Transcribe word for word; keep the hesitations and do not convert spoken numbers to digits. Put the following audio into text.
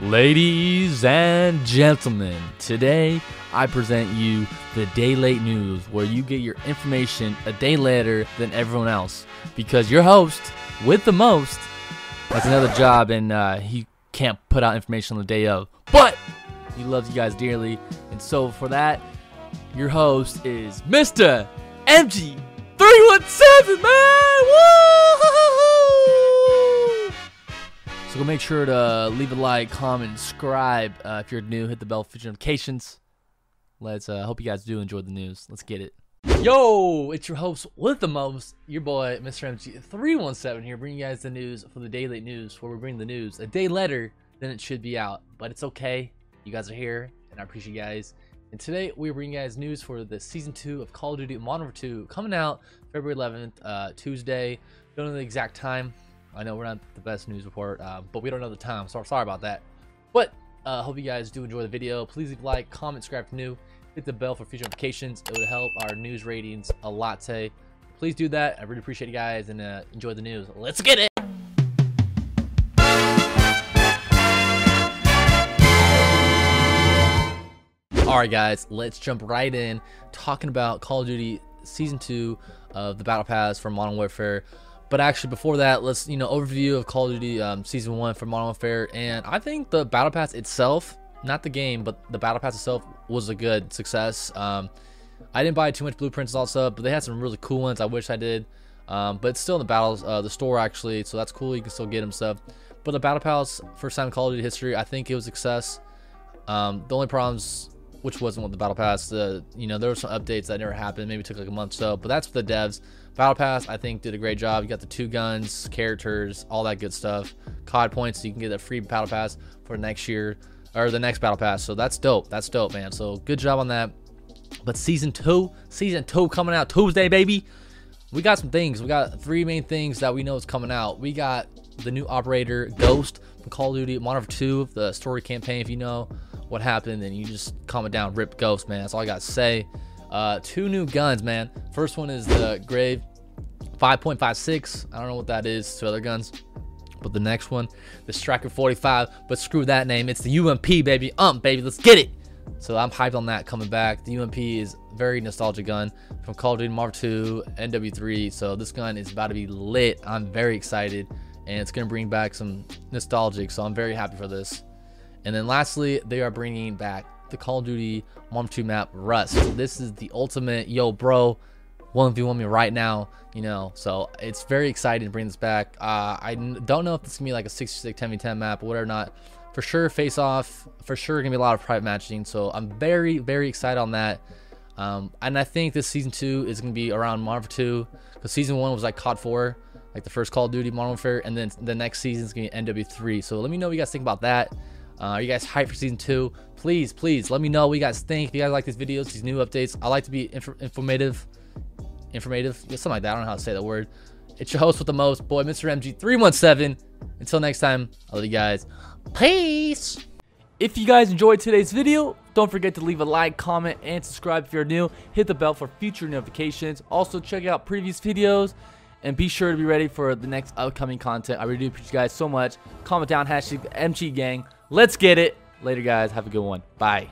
Ladies and gentlemen, today I present you the Day Late News, where you get your information a day later than everyone else because your host with the most has another job and uh, he can't put out information on the day of, but he loves you guys dearly. And so for that, your host is Mister M G three one seven, man! Woo! So go make sure to leave a like, comment, and subscribe. Uh, if you're new, hit the bell for notifications. Let's uh, hope you guys do enjoy the news. Let's get it. Yo, it's your host with the most, your boy Mister M G three one seven here, bringing you guys the news for the Day Late News, where we bring the news a day later than it should be out, but it's okay. You guys are here, and I appreciate you guys. And today we're bringing you guys news for the season two of Call of Duty Modern Warfare two, coming out February eleventh, uh, Tuesday. Don't know the exact time. I know we're not the best news report, uh, but we don't know the time, so I'm sorry about that. But I uh, hope you guys do enjoy the video. Please leave a like, comment, subscribe if new. Hit the bell for future notifications. It would help our news ratings a lot today. Please do that. I really appreciate you guys, and uh, enjoy the news. Let's get it. Alright guys, let's jump right in, talking about Call of Duty Season two of the Battle Pass for Modern Warfare. But actually before that, let's, you know, overview of Call of Duty um, Season one for Modern Warfare. And I think the Battle Pass itself, not the game, but the Battle Pass itself was a good success. Um, I didn't buy too much blueprints also, but they had some really cool ones I wish I did. Um, but it's still in the battles, uh, the store actually, so that's cool, you can still get them stuff. But the Battle Pass, first time in Call of Duty history, I think it was a success. Um, the only problems, which wasn't with the Battle Pass, uh, you know, there were some updates that never happened, maybe took like a month or so, but that's for the devs. Battle Pass, I think, did a great job. You got the two guns, characters, all that good stuff. C O D points, so you can get a free Battle Pass for next year, or the next Battle Pass, so that's dope, that's dope, man, so good job on that. But Season two, Season two coming out Tuesday, baby! We got some things, we got three main things that we know is coming out. We got the new operator, Ghost, from Call of Duty Modern Warfare two, the story campaign, if you know what happened, then you just comment down, rip Ghost, man. That's all I gotta say. Uh, two new guns, man. First one is the Grave five point five six. I don't know what that is to other guns, but the next one, the Striker forty-five, but screw that name. It's the U M P, baby. U M P, baby, let's get it. So I'm hyped on that coming back. The U M P is a very nostalgic gun from Call of Duty Modern Warfare two, N W three. So this gun is about to be lit. I'm very excited, and it's gonna bring back some nostalgic, so I'm very happy for this. And then lastly, they are bringing back the Call of Duty Modern Warfare two map, Rust. So this is the ultimate, yo, bro, one v one me right now, you know. So it's very exciting to bring this back. Uh, I don't know if this is gonna be like a sixty-six ten v ten map or whatever or not. For sure, face off. For sure, gonna be a lot of private matching. So I'm very, very excited on that. Um, and I think this season two is gonna be around Modern Warfare two, because season one was like C O D four, like the first Call of Duty Modern Warfare, and then the next season is gonna be N W three. So let me know what you guys think about that. Uh, are you guys hyped for season two? Please, please let me know what you guys think. If you guys like these videos, these new updates, I like to be inf informative, informative, something like that. I don't know how to say that word. It's your host with the most, boy, Mister M G three one seven. Until next time, I love you guys. Peace. If you guys enjoyed today's video, don't forget to leave a like, comment, and subscribe if you're new. Hit the bell for future notifications. Also, check out previous videos. And be sure to be ready for the next upcoming content. I really do appreciate you guys so much. Comment down, hashtag M G Gang. Let's get it. Later, guys. Have a good one. Bye.